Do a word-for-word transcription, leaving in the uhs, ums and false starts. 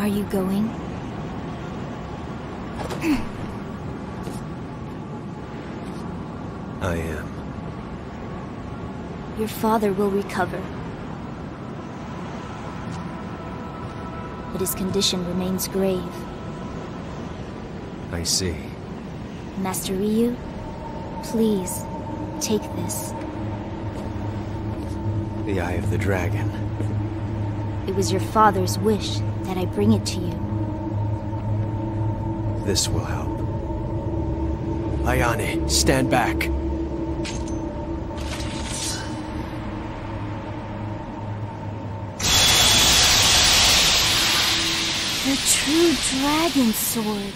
Are you going? I am. Your father will recover. But his condition remains grave. I see. Master Ryu, please, take this. The Eye of the Dragon. It was your father's wish that I bring it to you. This will help. Ayane, stand back! The true dragon sword.